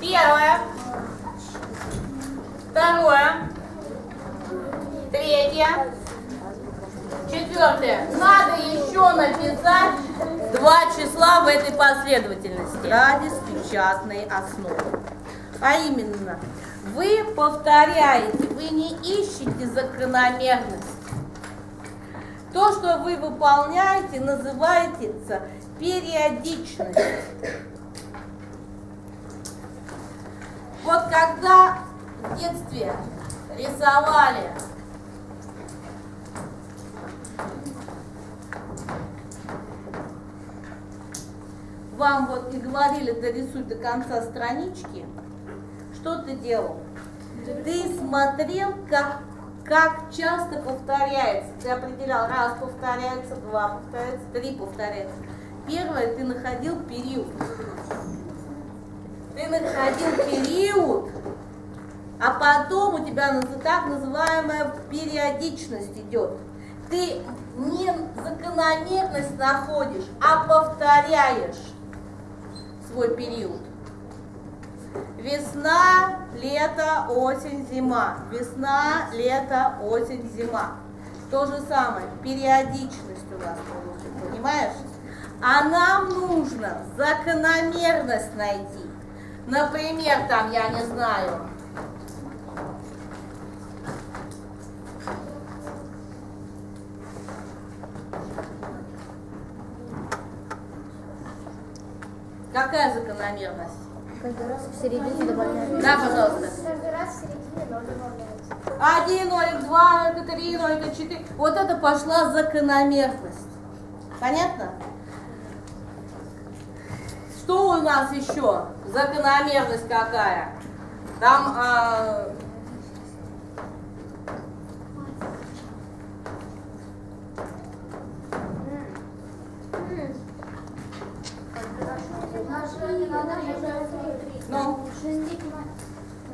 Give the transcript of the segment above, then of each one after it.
Первое, второе, третье, четвертое. Надо еще написать два числа в этой последовательности ради печатной основы. А именно, вы повторяете, вы не ищете закономерность. То, что вы выполняете, называется периодичность. Вот когда в детстве рисовали вам вот и говорили, дорисуй до конца странички, что ты делал? Ты смотрел, как часто повторяется. Ты определял, раз повторяется, два повторяется, три повторяется. Первое, ты находил период. Ты находил период, а потом у тебя так называемая периодичность идет. Ты не закономерность находишь, а повторяешь свой период. Весна, лето, осень, зима. Весна, лето, осень, зима. То же самое, периодичность у нас, понимаешь? А нам нужно закономерность найти. Например, там, я не знаю, какая закономерность? Каждый раз в середине добавляется. Да, пожалуйста. Каждый раз в середине 0 добавляется. 1, 0, 2, 3, 0, 4. Вот это пошла закономерность. Понятно? Что у нас еще? Закономерность какая? Там... Ну,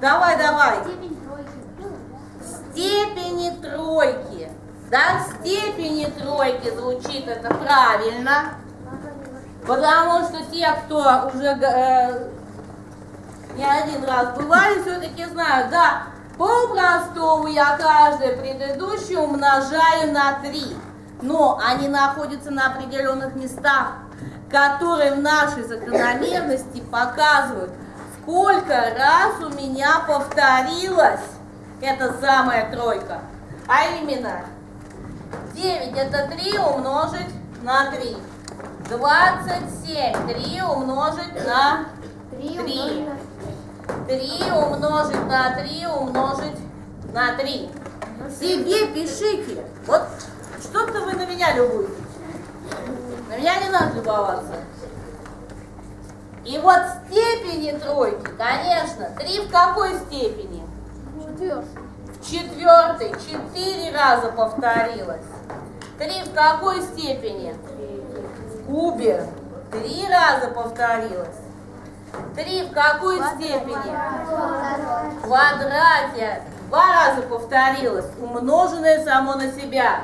давай, давай. Степени тройки. Да, степени тройки звучит это правильно. Потому что те, кто уже не один раз бывали, все-таки знают, да, по-простому я каждое предыдущее умножаю на 3. Но они находятся на определенных местах, которые в нашей закономерности показывают, сколько раз у меня повторилась эта самая тройка. А именно, 9 это 3 умножить на 3. 27, 3 умножить на 3. 3 умножить на 3 умножить на 3. Себе пишите. Вот что-то вы на меня любуетесь. На меня не надо любоваться. И вот степени тройки, конечно, 3 в какой степени? В четвертой. 4 раза повторилась. 3 в какой степени? В кубе. 3 раза повторилась. 3 в какой степени? В квадрате. 2 раза повторилась, умноженное само на себя.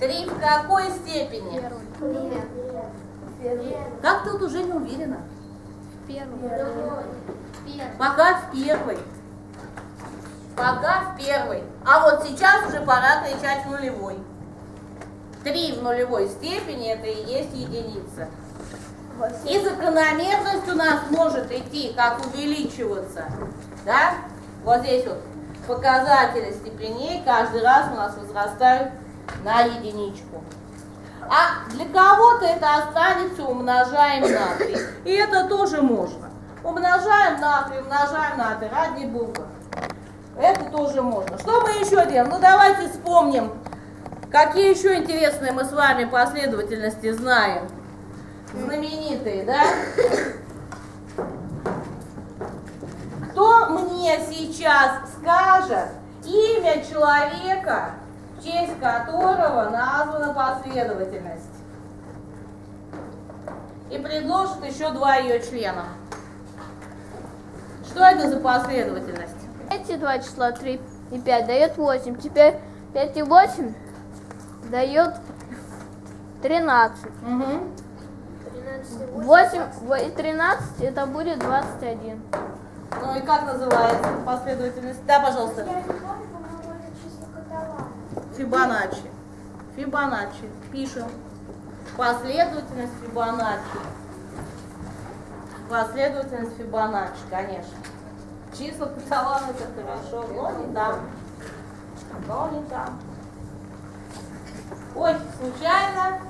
3 в какой степени? Как тут уже не уверена? Пока в первой. Пока в первой. А вот сейчас уже пора кричать нулевой. 3 в нулевой степени — это и есть единица. И закономерность у нас может идти, как увеличиваться. Да? Вот здесь вот показатели степеней каждый раз у нас возрастают на единичку. А для кого-то это останется умножаем на 3. И это тоже можно. Умножаем на 3, умножаем на 3, ради бога. Это тоже можно. Что мы еще делаем? Ну давайте вспомним, какие еще интересные мы с вами последовательности знаем. Знаменитые, да? Кто мне сейчас скажет имя человека, в честь которого названа последовательность, и предложит еще 2 ее члена? Что это за последовательность? Эти 2 числа 3 и 5 дает 8. Теперь 5 и 8 дает 13. Угу. 8 и 13 это будет 21. оно и как называется последовательность? Да, пожалуйста. Фибоначчи. Фибоначчи. Пишем. Последовательность Фибоначчи. Последовательность Фибоначчи, конечно. Числа каталана это хорошо, но не там. Но не там. Ой, случайно.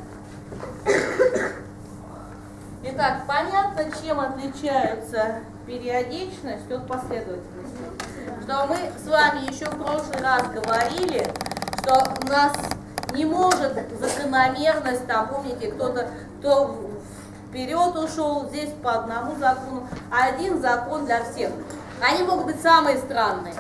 Итак, понятно, чем отличаются периодичность от последовательности. Что мы с вами еще в прошлый раз говорили, что у нас не может закономерность, там, помните, кто вперед ушел, здесь по одному закону, а один закон для всех. Они могут быть самые странные.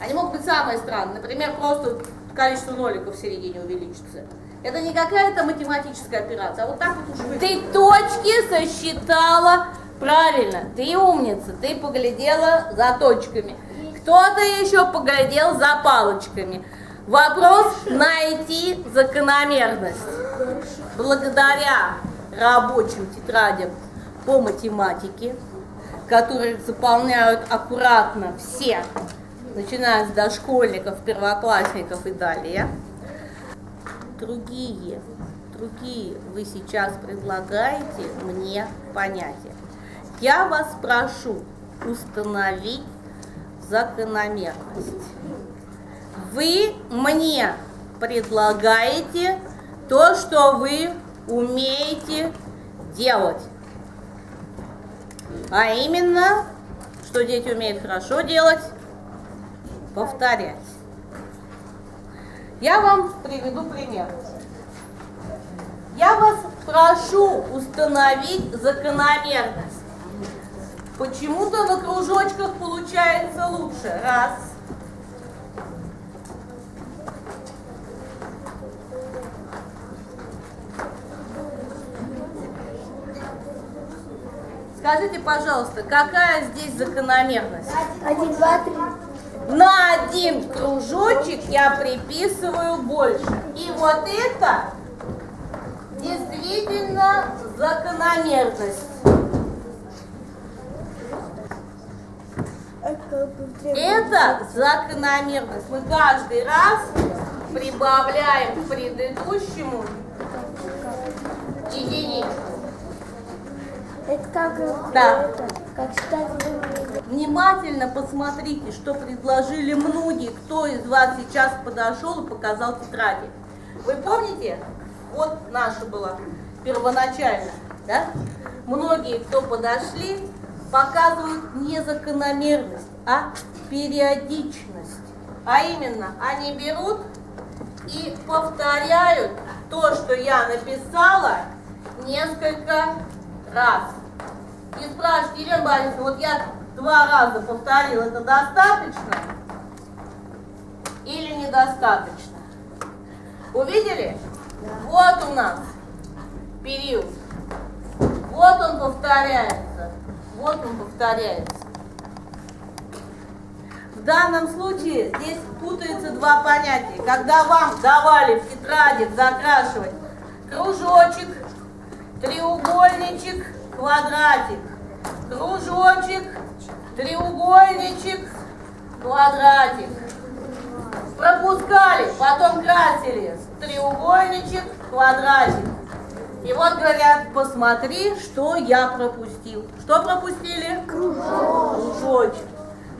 Они могут быть самые странные. Например, просто количество ноликов в середине увеличится. Это не какая-то математическая операция, а вот так вот уже. Ты точки сосчитала правильно, ты умница, ты поглядела за точками. Кто-то еще поглядел за палочками. Вопрос найти закономерность. Благодаря рабочим тетрадям по математике, которые заполняют аккуратно все, начиная с дошкольников, первоклассников и далее. Другие вы сейчас предлагаете мне понятия. Я вас прошу установить закономерность. Вы мне предлагаете то, что вы умеете делать. А именно, что дети умеют хорошо делать, повторять. Я вам приведу пример. Я вас прошу установить закономерность. Почему-то на кружочках получается лучше. Раз. Скажите, пожалуйста, какая здесь закономерность? 1, 2, 3. На один кружочек я приписываю больше. И вот это действительно закономерность. Это закономерность. Мы каждый раз прибавляем к предыдущему единицу. Это как, да. Внимательно посмотрите, что предложили многие, кто из вас сейчас подошел и показал тетради. Вы помните, вот наша была первоначально, да? Многие, кто подошли, показывают не закономерность, а периодичность. А именно, они берут и повторяют то, что я написала, несколько раз. И спрашивайте, Елена Борисовна, вот я 2 раза повторила, это достаточно или недостаточно? Увидели? Да. Вот у нас период. Вот он повторяется. Вот он повторяется. В данном случае здесь путаются 2 понятия. Когда вам давали в тетради закрашивать кружочек, треугольничек, квадратик, кружочек, треугольничек, квадратик. Пропускали, потом красили треугольничек, квадратик. И вот говорят, посмотри, что я пропустил. Что пропустили? Кружочек.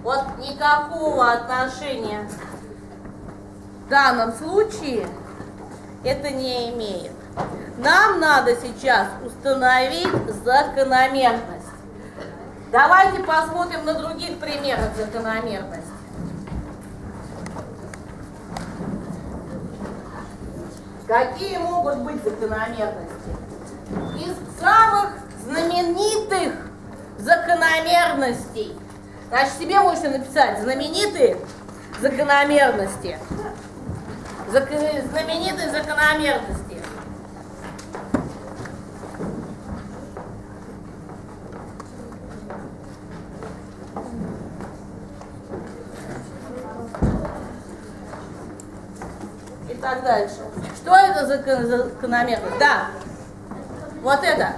Вот никакого отношения в данном случае это не имеет. Нам надо сейчас установить закономерность. Давайте посмотрим на других примерах закономерности. Какие могут быть закономерности? Из самых знаменитых закономерностей. Значит, себе можно написать знаменитые закономерности. Знаменитые закономерности. Так дальше. Что это за закономерность? Да. Вот это.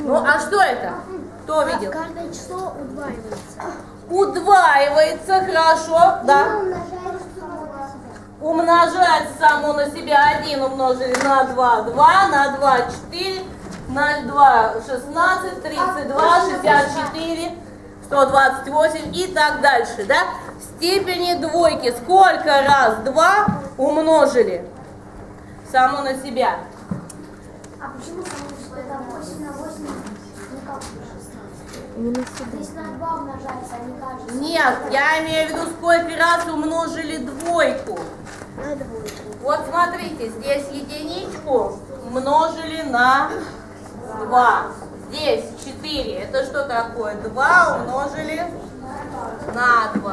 Ну а что это? Кто видел? Каждое число удваивается. Удваивается, хорошо. И да. Умножать само на себя. 1 умножили на 2, 2, на 2, 4, на 2, 16, 32, 64, 128 и так дальше. Да? Степени двойки. Сколько раз 2 умножили само на себя? А почему это 8 на 8 никак не 16? Здесь на 2 умножается, а не кажется. Нет, я имею в виду, сколько раз умножили двойку. На двойку. Вот смотрите, здесь единичку умножили на 2. Здесь 4. Это что такое? 2 умножили на 2.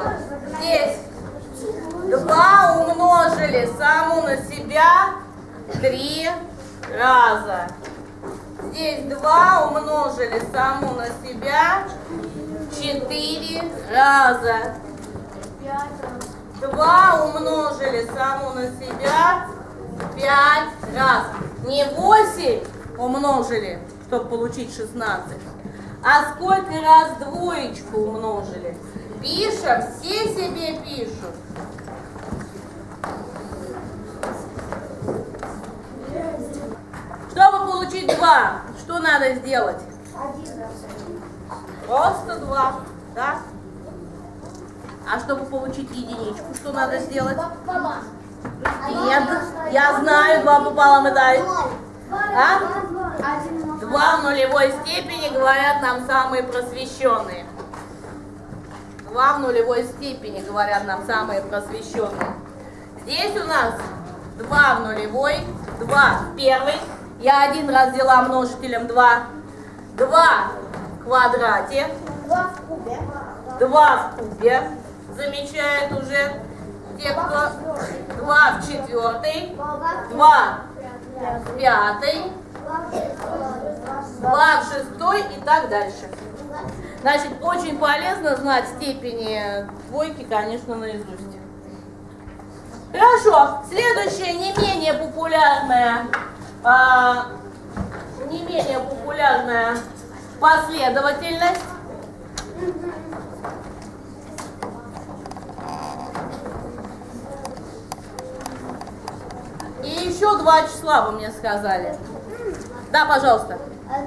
Здесь 2 умножили саму на себя 3 раза. Здесь 2 умножили саму на себя 4 раза. 2 умножили саму на себя 5 раз. Не 8 умножили, чтобы получить 16. А сколько раз двоечку умножили? Пишем, все себе пишут. Чтобы получить 2, что надо сделать? Просто 2, да? А чтобы получить единичку, что надо сделать? Нет, я знаю, 2 пополам и дай. А? 2 в нулевой степени, говорят нам самые просвещенные. 2 в нулевой степени, говорят нам самые просвещенные. Здесь у нас 2 в нулевой, 2 в первой. Я 1 раз взяла множителем 2. 2 в квадрате. 2 в кубе. 2 в кубе. Замечают уже те, кто... 2 в четвертой. 2 в пятой. 2 в шестой и так дальше. Значит, очень полезно знать степени двойки, конечно, наизусть. Хорошо. Следующая, не менее популярная последовательность. И еще 2 числа вы мне сказали. Да, пожалуйста.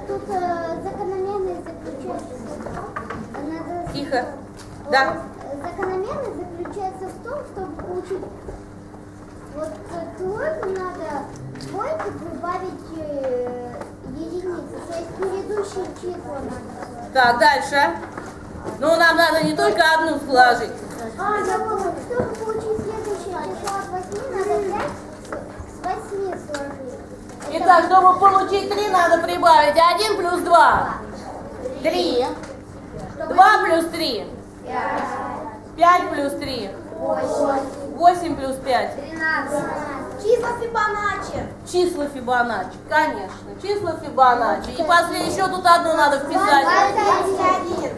Тут закономерность заключается. Тихо. Да. Закономерность заключается в том, чтобы получить вот тройку, надо двойку прибавить единицы, то есть предыдущие числа надо. Так, дальше. Ну, нам надо не только одну сложить. Чтобы получить следующее число от 8, надо взять с 8 сложить. Итак, чтобы получить 3, надо прибавить 1 плюс 2. 3. 2 плюс 3. 5 плюс 3. 8 плюс 5. 13. Числа Фибоначчи. Числа Фибоначчи, конечно. Числа Фибоначчи. И после еще тут одно надо вписать.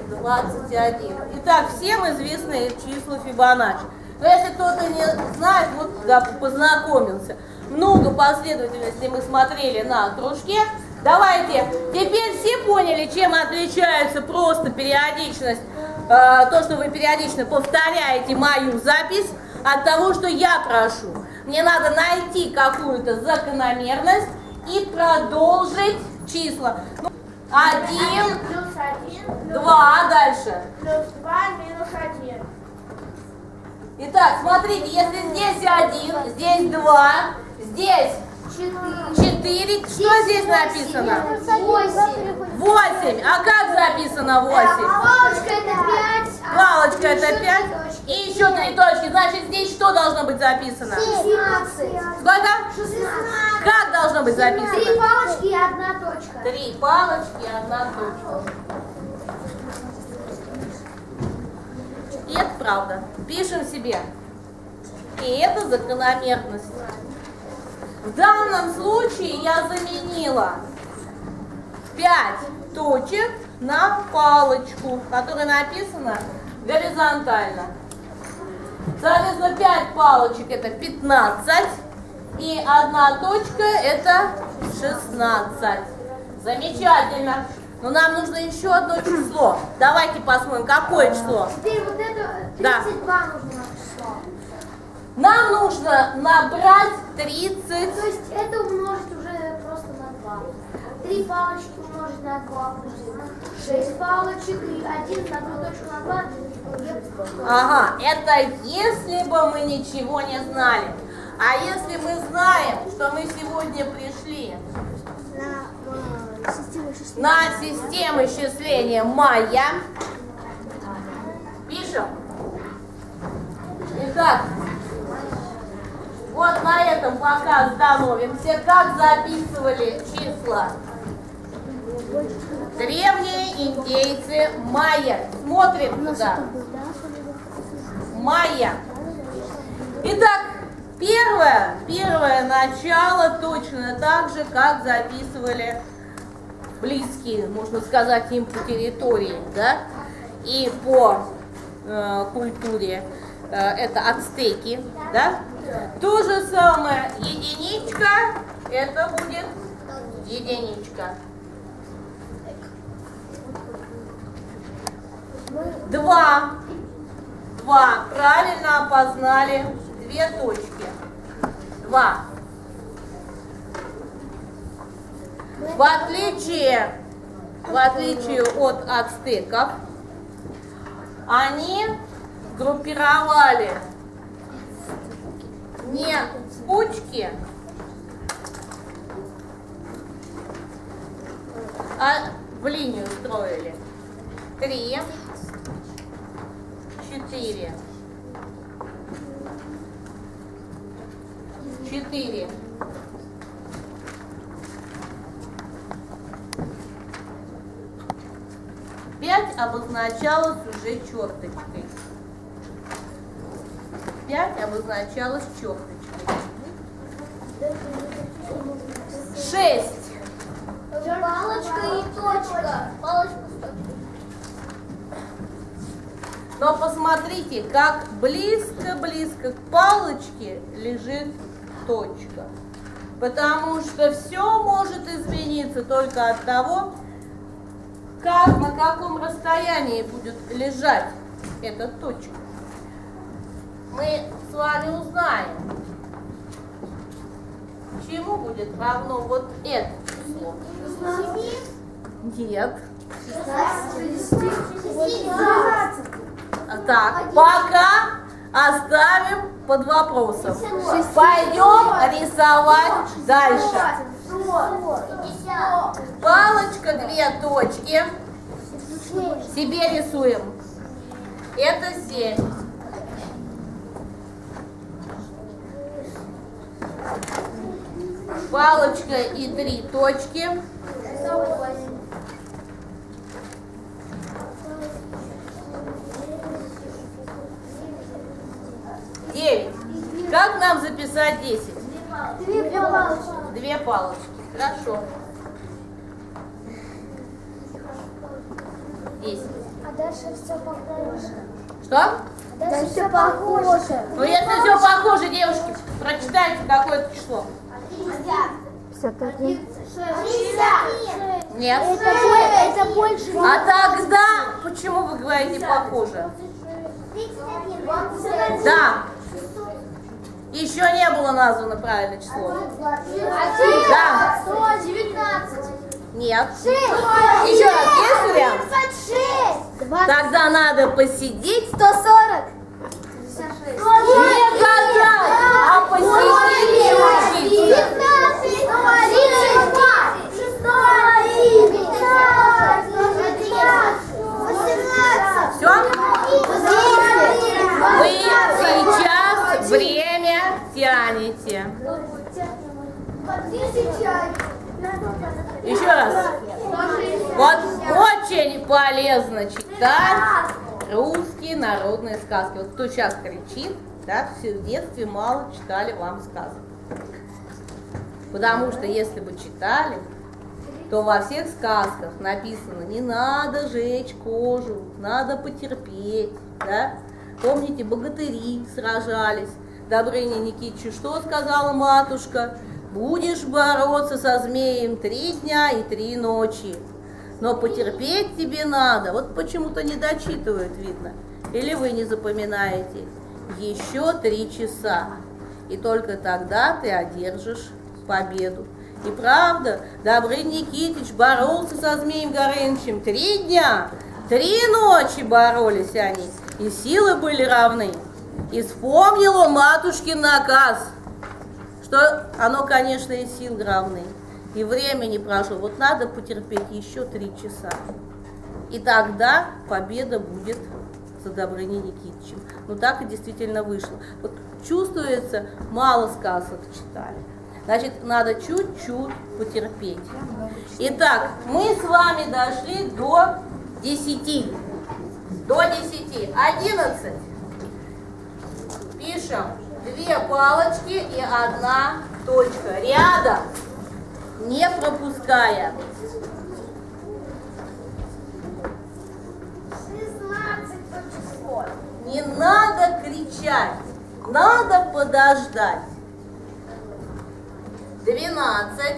21. 21. Итак, всем известные числа Фибоначчи. Но если кто-то не знает, вот да, познакомился. Много последовательностей мы смотрели на кружке. Давайте, теперь все поняли, чем отличается просто периодичность, то, что вы периодично повторяете мою запись, от того, что я прошу. Мне надо найти какую-то закономерность и продолжить числа. 1 плюс 1, 2, дальше. Плюс 2 минус 1. Итак, смотрите, если здесь 1, здесь 2, здесь 4. Что здесь написано? 8. А как записано 8? Палочка это 5. Палочка это 5. И еще 3 точки. Значит, здесь что должно быть записано? 17. Сколько? 16. Как должно быть записано? 3 палочки и 1 точка. 3 палочки и 1 точка. И это правда. Пишем себе. И это закономерность. В данном случае я заменила 5 точек на палочку, которая написана горизонтально. Соответственно, 5 палочек это 15, и 1 точка это 16. Замечательно. Но нам нужно еще одно число. Давайте посмотрим, какое число. Теперь вот это 32 да. нужно число. Нам нужно набрать 30. То есть это умножить уже просто на 2. 3 палочки умножить на 2. 6 палочек и 1 на круточку на 2. Ага, это если бы мы ничего не знали. А если мы знаем, что мы сегодня пришли на систему исчисления майя, пишем. Итак, вот на этом пока остановимся. Как записывали числа древние индейцы майя? Смотрим туда. Майя. Итак, первое начало точно так же, как записывали близкие, можно сказать, им по территории, да, и по культуре. Это ацтеки, да. То же самое, единичка, это будет единичка. 2, правильно опознали две точки. 2. В отличие от ацтеков, они группировали не кучки, а в линию строили. 3, 4, 4. Обозначалось уже черточкой. 5 обозначалось черточкой. 6. Палочка и точка. Но посмотрите, как близко-близко к палочке лежит точка. Потому что все может измениться только от того, как, на каком расстоянии будет лежать эта точка. Мы с вами узнаем, чему будет равно вот это число. 16? Нет. 16. Так, пока оставим под вопросом. 16. Пойдем рисовать 16. Дальше. 100. Палочка, 2 точки. Себе рисуем. Это 7. Палочка и 3 точки. 9. Как нам записать 10? 2 палочки. Хорошо. 10. А дальше все похоже. Что? Дальше все похоже. Ну если все похоже, девушки, прочитайте какое-то число. 51. 60. Нет. Это больше. А тогда почему вы говорите похоже? 31. Да. Еще не было названо правильное число. 1, да. 119. Нет. 6. Еще раз, есть вариант? 26. 20. Тогда надо посидеть. 140. 146. Не гадать, а посидеть и учиться. 15, 16, 17, 18, 19, 18. Все? Вы сейчас время тянете. Еще раз. Вот очень полезно читать русские народные сказки. Вот кто сейчас кричит, да, все в детстве мало читали вам сказок. Потому что если бы читали, то во всех сказках написано: не надо жечь кожу, надо потерпеть. Да? Помните, богатыри сражались. Добрыня Никитичу что сказала матушка? Будешь бороться со змеем 3 дня и 3 ночи. Но потерпеть тебе надо. Вот почему-то не дочитывают, видно. Или вы не запоминаете. Еще 3 часа. И только тогда ты одержишь победу. И правда, Добрыня Никитич боролся со Змеем Горынычем 3 дня. 3 ночи боролись они. И силы были равны. И вспомнил он матушкин наказ, что оно, конечно, и сил равны. И времени прошло. Вот надо потерпеть еще 3 часа. И тогда победа будет за Добрыней Никитичем. Ну так и действительно вышло. Вот чувствуется, мало сказок читали. Значит, надо чуть-чуть потерпеть. Итак, мы с вами дошли до 10. До 10. 11. Пишем 2 палочки и 1 точка. Рядом. Не пропуская. 16 число. Не надо кричать, надо подождать. 12,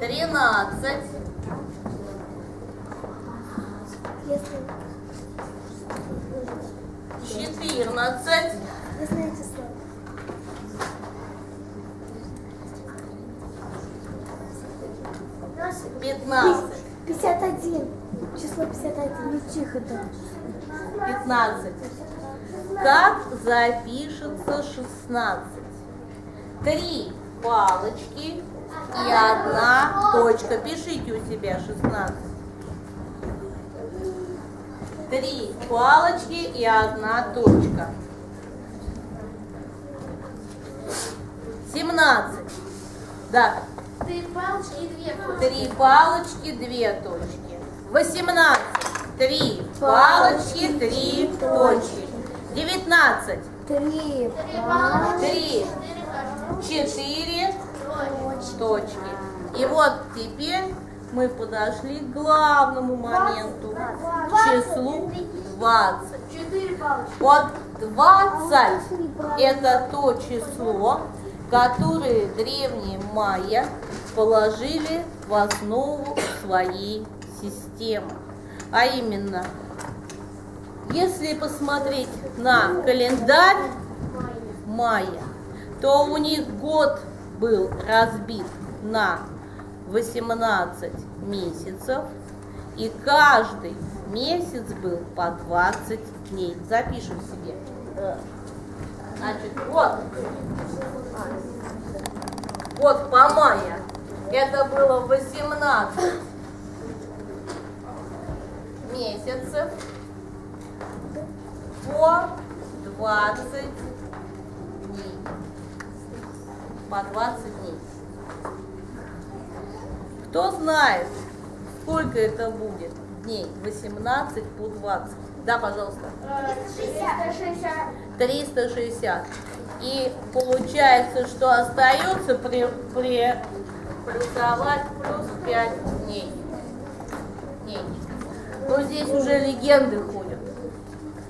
13, 14. 15. 51. Число 51. 15. Как запишется 16? 3 палочки и 1 точка. Пишите у себя 16. 3 палочки и 1 точка. 17. Да. 3 палочки и 2 точки. 3 палочки, 2 точки. 18. 3 палочки, 3 точки. 19. 3 палочки, 4 точки. И вот теперь мы подошли к главному моменту. 20, числу 20. 4 палочки. Вот 20 – это то число, которые древние майя положили в основу своей системы. А именно, если посмотреть на календарь майя, то у них год был разбит на 18 месяцев, и каждый месяц был по 20 дней. Запишем себе. Значит, вот по мая это было 18 месяцев по 20 дней. По 20 дней. Кто знает, сколько это будет дней? 18 по 20. Да, пожалуйста. 360. И получается, что остается плюсовать плюс 5 дней. Но здесь уже легенды ходят,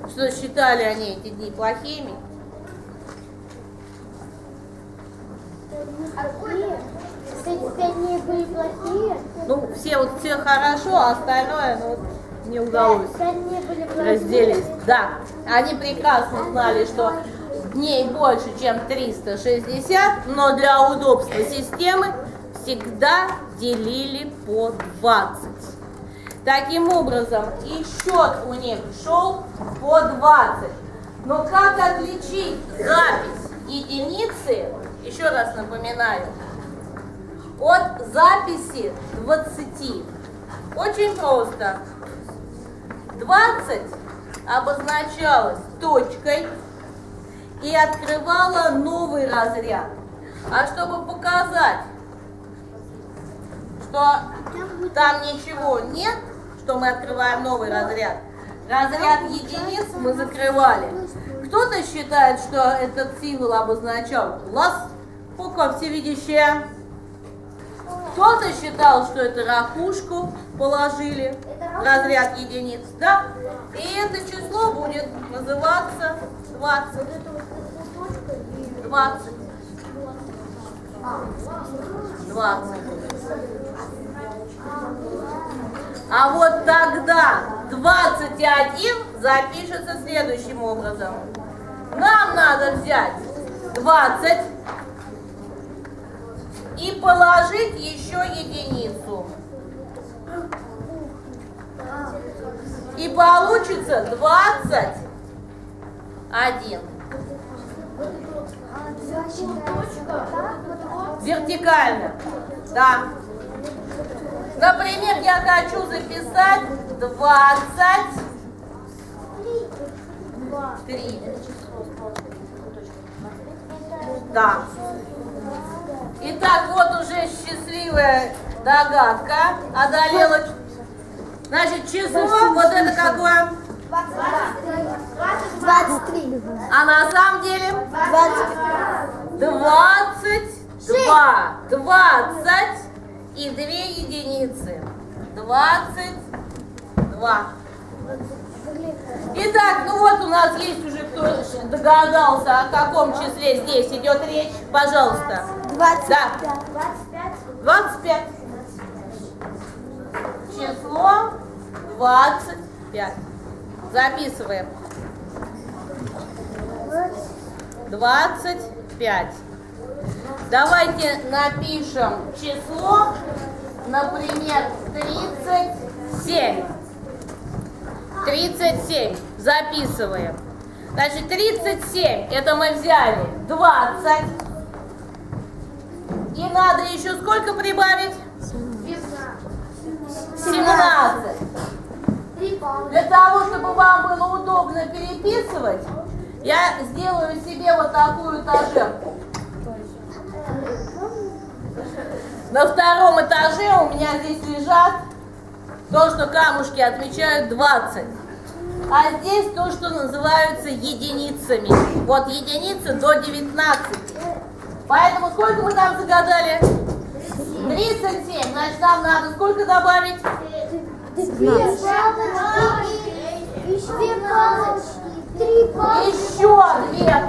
что считали они эти дни плохими. А какие 5 дней были плохие? Ну, все хорошо, а остальное, ну, не удалось разделить. Да, они прекрасно знали, что дней больше, чем 360, но для удобства системы всегда делили по 20. Таким образом, и счет у них шел по 20. Но как отличить запись единицы, еще раз напоминаю, от записи 20? Очень просто. 20 обозначалось точкой и открывала новый разряд. А чтобы показать, что там ничего нет, что мы открываем новый разряд, разряд единиц мы закрывали. Кто-то считает, что этот символ обозначал глаз, пука всевидящая. Кто-то считал, что это ракушку положили в разряд единиц, да? И это число будет называться 20. 20. 20. А вот тогда 21 запишется следующим образом. Нам надо взять 20 и положить еще единицу. И получится 21. Вертикально. Да. Например, я хочу записать 23. Да. Итак, вот уже счастливая догадка одолела. Значит, число вот это какое? 23. А на самом деле? 22. 20 и 2 единицы. 22. Итак, ну вот у нас есть уже кто догадался, о каком числе здесь идет речь. Пожалуйста. 25. Да. 25. Число 25. Записываем. 25. Давайте напишем число, например, 37. 37. Записываем. Значит, 37 это мы взяли 20. И надо еще сколько прибавить? 17. Для того, чтобы вам было удобно переписывать, я сделаю себе вот такую этажерку. На втором этаже у меня здесь лежат то, что камушки отмечают 20. А здесь то, что называются единицами. Вот единица до 19. Поэтому сколько мы там загадали? 37. Значит, нам надо сколько добавить? 2 палочки. Еще 2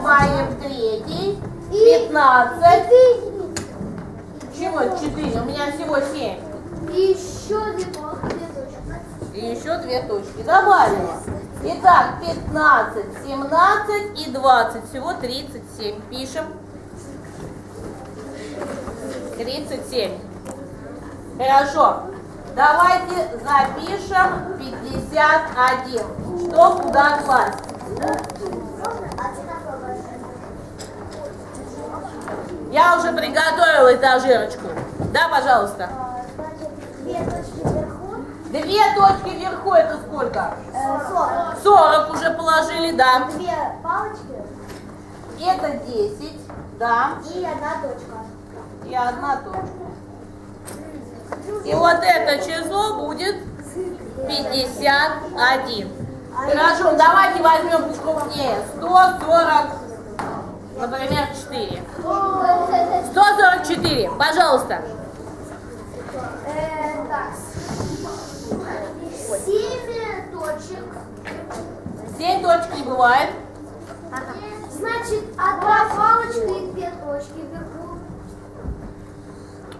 мои в третий. 15. Чего? 4. У меня всего 7. И еще 2 точки. И еще 2 точки. Добавила. Итак, 15, 17 и 20. Всего 37. Пишем. 37. Хорошо. Давайте запишем 51. Что куда класть? Я уже приготовила этажерочку. Да, пожалуйста. 2 точки вверху. 2 точки вверху это сколько? 40. 40 уже положили, да. 2 палочки. Это 10, да. И 1 точка. И 1 точка. И вот это число будет 51. Хорошо, давайте возьмем покрупнее. 140. Например, 4. 144. Пожалуйста. 7 точек. 7 точек не бывает. Значит, 1 палочка и 2 точки вверху.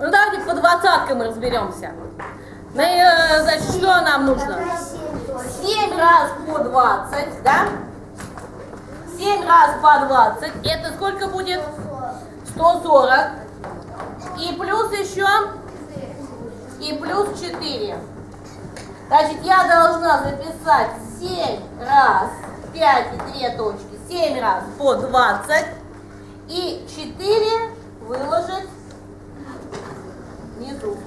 Ну давайте по 20-кам разберемся. Значит, что нам нужно? 7 раз по 20, да? 7 раз по 20, это сколько будет? 140. И плюс еще? И плюс 4. Значит, я должна записать 7 раз 5 и 2 точки. 7 раз по 20. И 4 выложить внизу.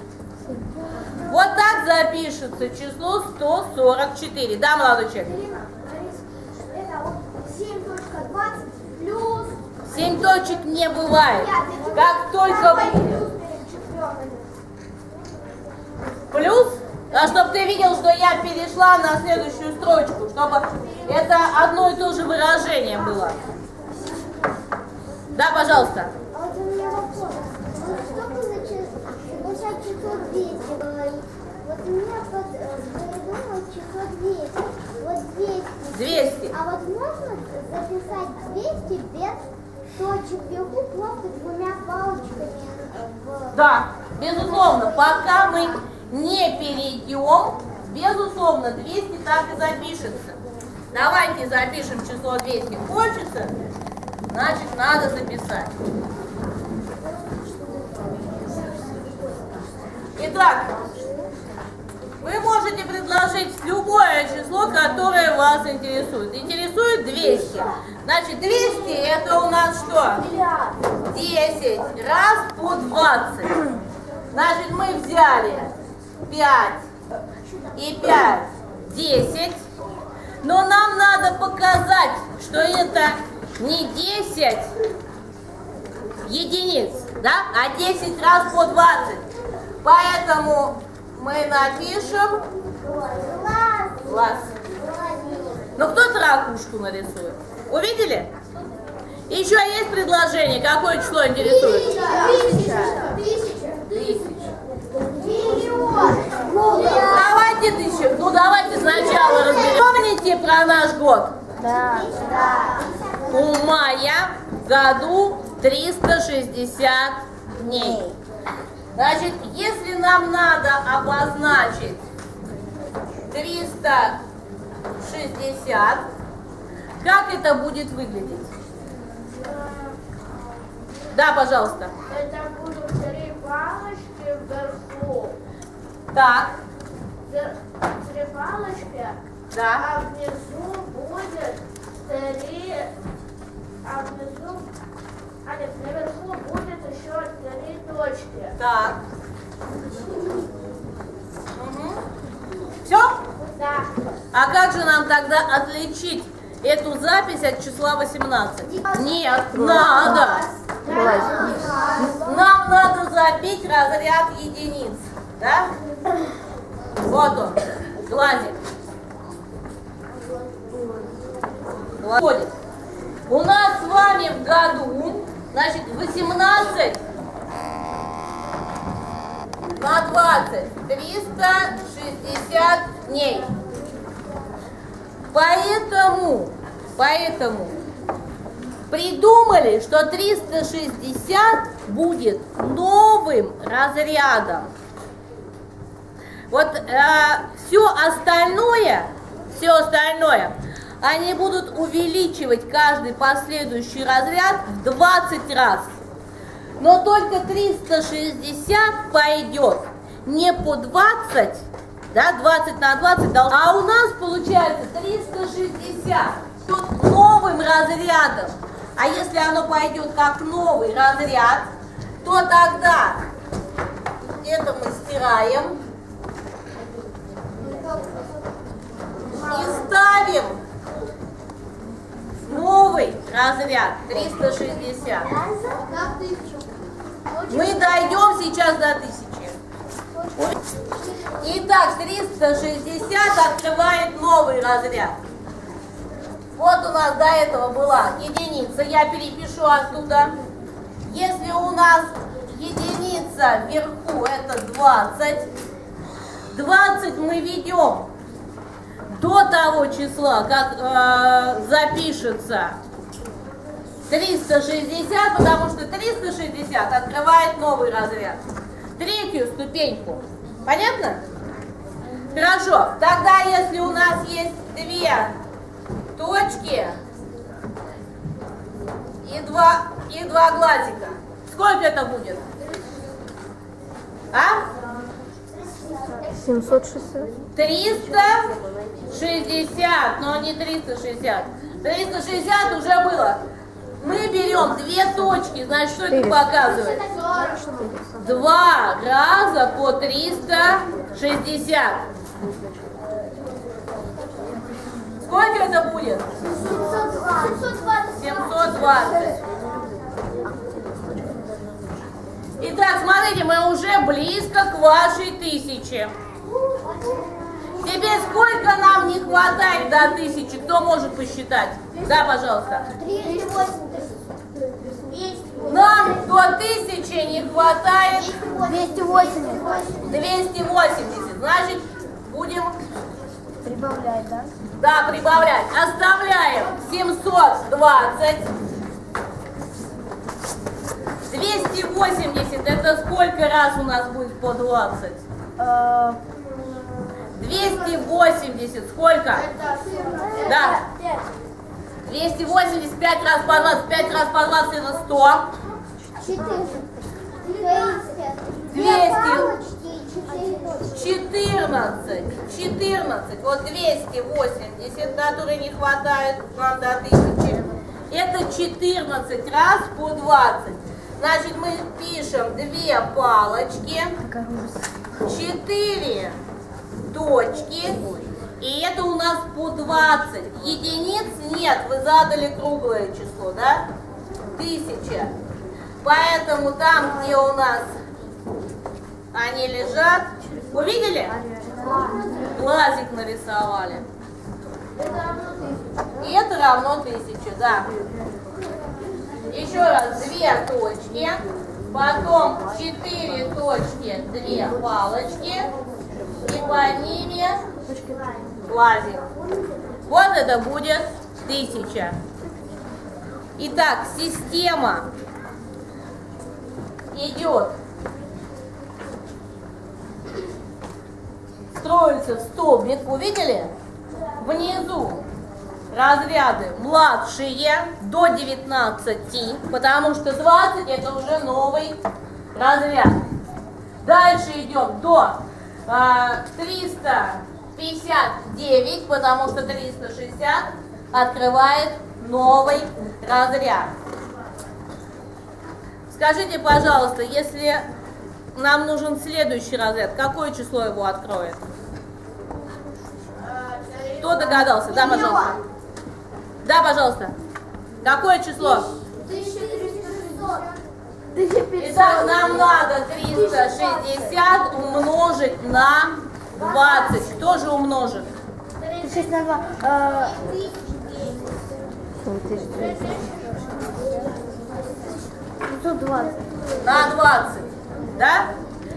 Вот так запишется число 144. Да, молодой человек? 7 точек не бывает. Как только... Плюс? А чтобы ты видел, что я перешла на следующую строчку, чтобы это одно и то же выражение было. Да, пожалуйста. А вот у меня вопрос. Что было за число 200? Вот у меня придумал число 200. Вот 200. А вот можно записать 200 без... точек вверху просто 2 палочками. Да, безусловно, пока мы не перейдем, безусловно, 200 так и запишется. Давайте запишем число 200. Хочется, значит, надо записать. Итак, вы можете предложить любое число, которое вас интересует. Интересует 200. Значит, 200 это у нас что? 10 раз по 20. Значит, мы взяли 5 и 5, 10. Но нам надо показать, что это не 10 единиц, да, а 10 раз по 20. Поэтому мы напишем глаз. Ну, кто-то ракушку нарисует. Увидели? Еще есть предложение, какое число интересует? 1000. Давайте 1000. Ну, давайте сначала разберем. Помните про наш год? Да. У мая в году 360 дней. Значит, если нам надо обозначить 360, как это будет выглядеть? Да, пожалуйста. Это будут три палочки вверху. Так. Три палочки. Да. А внизу будет три. А внизу. А нет, наверху будет еще три точки. Так. Угу. Все? Да. А как же нам тогда отличить эту запись от числа 18? Нет, надо. Нам надо забить разряд единиц. Да? Вот он, глазик. Глазик. У нас с вами в году, значит, 18 на 20, 360 дней. Поэтому придумали, что 360 будет новым разрядом. Вот все остальное, они будут увеличивать каждый последующий разряд в 20 раз. Но только 360 пойдет не по 20, да, 20 на 20 должно. А у нас получается 360 тут новым разрядом. А если оно пойдет как новый разряд, то тогда это мы стираем и ставим новый разряд 360. Мы дойдем сейчас до 1000. Итак, 360 открывает новый разряд. Вот у нас до этого была единица, я перепишу оттуда. Если у нас единица вверху, это 20. 20 мы ведем до того числа, как запишется 360, потому что 360 открывает новый разряд. Третью ступеньку. Понятно? Хорошо. Тогда, если у нас есть две точки и два глазика, сколько это будет? А? 760. 360, но не 360. 360 уже было. Мы берем две точки, значит, что это показывает? 2 раза по 360. Сколько это будет? 720. Итак, смотрите, мы уже близко к вашей 1000. Теперь сколько нам не хватает до 1000? Кто может посчитать? Да, пожалуйста. 380. Нам до 1000 не хватает 280. Значит, будем прибавлять, да? Да, прибавлять. Оставляем 720. 280 это сколько раз у нас будет по 20? 280. Сколько? Да. 280. 5 раз по 20. 5 раз по 20 это 100. 14. Вот 280, которые не хватает вам до 1000. Это 14 раз по 20. Значит, мы пишем 2 палочки, 4 точки, и это у нас по 20. Единиц нет, вы задали круглое число, да? 1000. Поэтому там, где у нас они лежат, увидели? Глазик нарисовали. И это равно 1000, да. Еще раз, 2 точки, потом 4 точки, 2 палочки, и по ними глазик. Вот это будет 1000. Итак, система идет, строится в столбик, увидели? Внизу разряды младшие до 19, потому что 20 это уже новый разряд. Дальше идем до 359, потому что 360 открывает новый разряд. Скажите, пожалуйста, если нам нужен следующий разряд, какое число его откроет? Кто догадался? Да, пожалуйста. Да, пожалуйста. Какое число? 1500. Итак, нам надо 360 умножить на 20. Кто же умножит? 520. На 20. Да?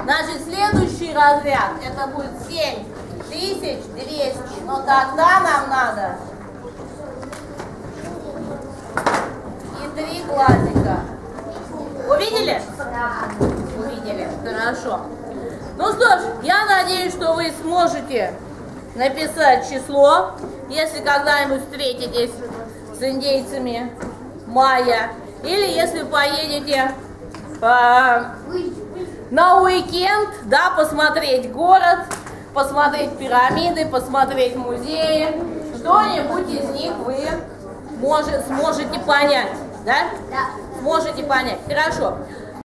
Значит, следующий разряд это будет 7200. Но тогда нам надо и 3 глазика. Увидели? Да. Увидели. Хорошо. Ну что ж, я надеюсь, что вы сможете написать число, если когда-нибудь встретитесь с индейцами майя, или если поедете на уикенд, да, посмотреть город, посмотреть пирамиды, посмотреть музеи, что-нибудь из них вы сможете понять, да? Да. Сможете понять, хорошо.